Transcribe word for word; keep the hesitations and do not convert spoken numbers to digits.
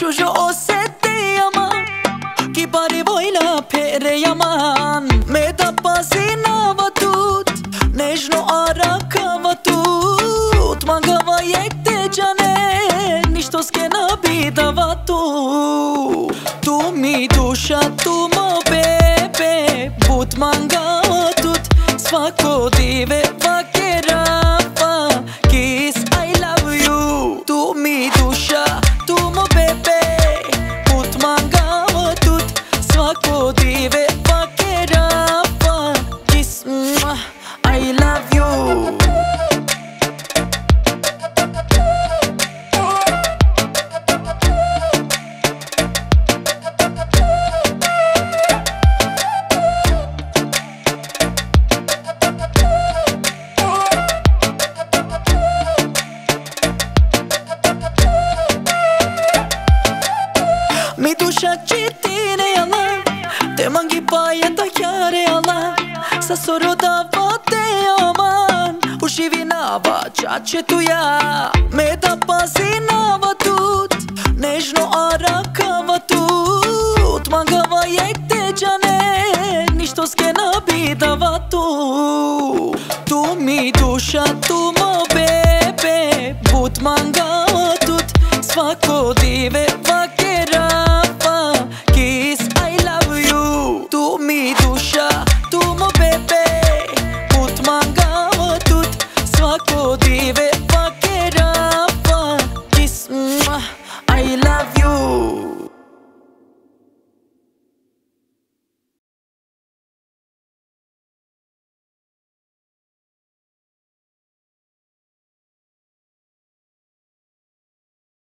Jojo o sete ama ki pare voila pere yaman me da pasina vatut nejno ara kavatut mangava yekte jane nishto skena bida vatu tu mi dusha tu mo bebe but mangatut svako dive vakerava kiss I love you tu mi dusha tu mo bebe but mangatut svako dive vakerava kiss I love you. Mi dușa ce tine ala, te mangi paia ta chiare ala, sa soro da vate aman, uși vinava cea ce tu ia. Me da pazina vatut, nejno ara kavatut, mangava yekte jane, nishto skena bida vatu. Tu mi dușa, tu mo bebe, but mangatut, svako dive vakera. I love you.